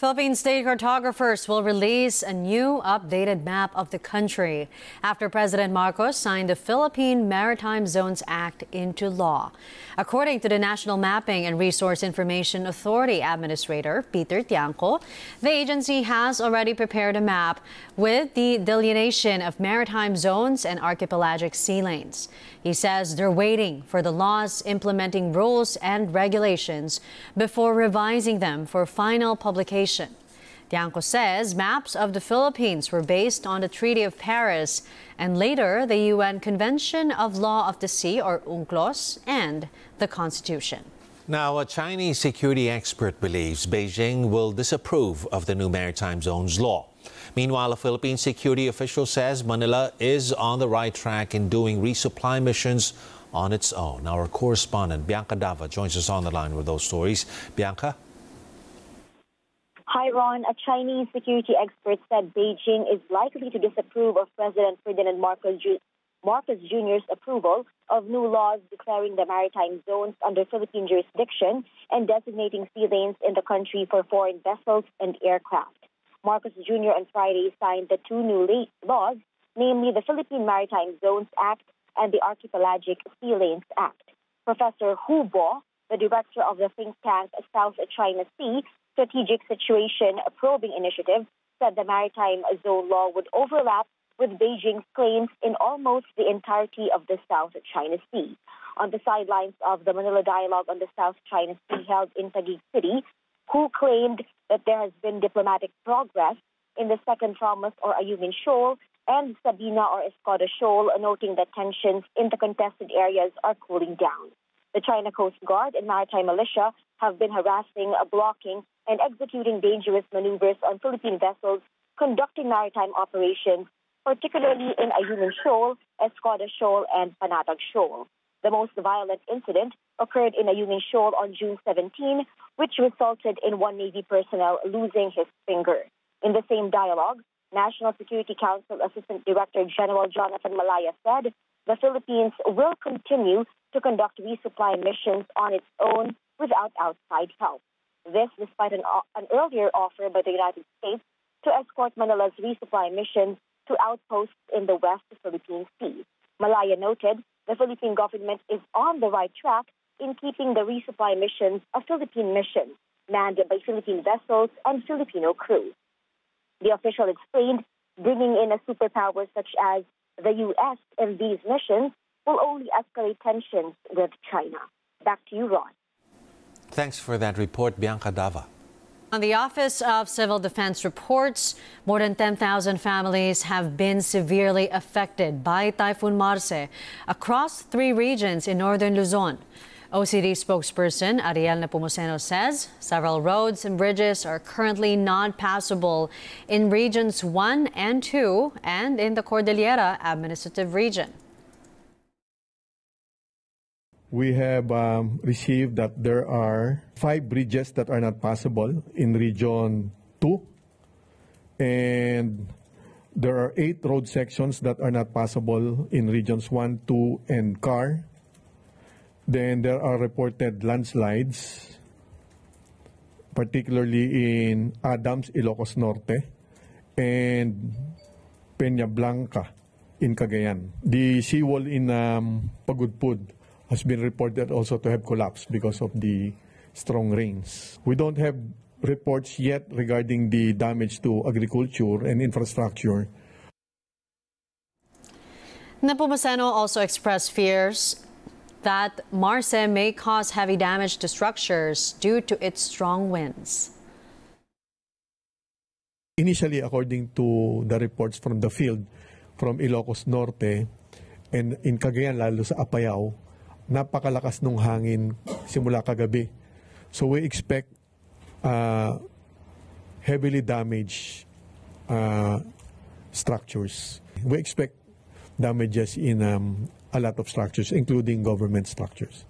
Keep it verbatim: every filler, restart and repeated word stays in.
Philippine state cartographers will release a new updated map of the country after President Marcos signed the Philippine Maritime Zones Act into law. According to the National Mapping and Resource Information Authority Administrator Peter Tiangco, the agency has already prepared a map with the delineation of maritime zones and archipelagic sea lanes. He says they're waiting for the laws implementing rules and regulations before revising them for final publication. Tiangco says maps of the Philippines were based on the Treaty of Paris and later the U N Convention of Law of the Sea, or UNCLOS, and the Constitution. Now, a Chinese security expert believes Beijing will disapprove of the new maritime zones law. Meanwhile, a Philippine security official says Manila is on the right track in doing resupply missions on its own. Our correspondent Bianca Dava joins us on the line with those stories. Bianca? Hi, Ron. A Chinese security expert said Beijing is likely to disapprove of President Ferdinand Marcos, Ju Marcos Junior's approval of new laws declaring the maritime zones under Philippine jurisdiction and designating sea lanes in the country for foreign vessels and aircraft. Marcos Junior on Friday signed the two new laws, namely the Philippine Maritime Zones Act and the Archipelagic Sea Lanes Act. Professor Hu Bo, the director of the think tank South China Sea Strategic Situation a Probing Initiative, said the maritime zone law would overlap with Beijing's claims in almost the entirety of the South China Sea. On the sidelines of the Manila Dialogue on the South China Sea held in Taguig City, Hu claimed that there has been diplomatic progress in the Second Thomas, or Ayungin Shoal, and Sabina, or Escoda Shoal, noting that tensions in the contested areas are cooling down. The China Coast Guard and maritime militia have been harassing, blocking, and executing dangerous maneuvers on Philippine vessels conducting maritime operations, particularly in Ayungin Shoal, Escoda Shoal, and Panatag Shoal. The most violent incident occurred in Ayungin Shoal on June seventeenth, which resulted in one Navy personnel losing his finger. In the same dialogue, National Security Council Assistant Director General Jonathan Malaya said the Philippines will continue to conduct resupply missions on its own without outside help. This despite an, an earlier offer by the United States to escort Manila's resupply missions to outposts in the West Philippine Sea. Malaya noted the Philippine government is on the right track in keeping the resupply missions a Philippine mission, manned by Philippine vessels and Filipino crews. The official explained bringing in a superpower such as the U S in these missions will only escalate tensions with China. Back to you, Ron. Thanks for that report, Bianca Dava. On the Office of Civil Defense reports, more than ten thousand families have been severely affected by Typhoon Marseille across three regions in northern Luzon. O C D spokesperson Ariel Nepomuceno says several roads and bridges are currently non-passable in Regions one and two and in the Cordillera Administrative Region. We have um, received that there are five bridges that are not passable in Region two, and there are eight road sections that are not passable in Regions one, two, and C A R. Then there are reported landslides, particularly in Adams, Ilocos Norte, and Peña Blanca in Cagayan. The seawall in um, Pagudpud has been reported also to have collapsed because of the strong rains. We don't have reports yet regarding the damage to agriculture and infrastructure. Nepomuceno also expressed fears that Marseille may cause heavy damage to structures due to its strong winds. Initially, according to the reports from the field, from Ilocos Norte and in Cagayan, lalo sa Apayao, napakalakas ng hangin simula kagabi. So we expect uh, heavily damaged uh, structures. We expect damages in um, a lot of structures, including government structures.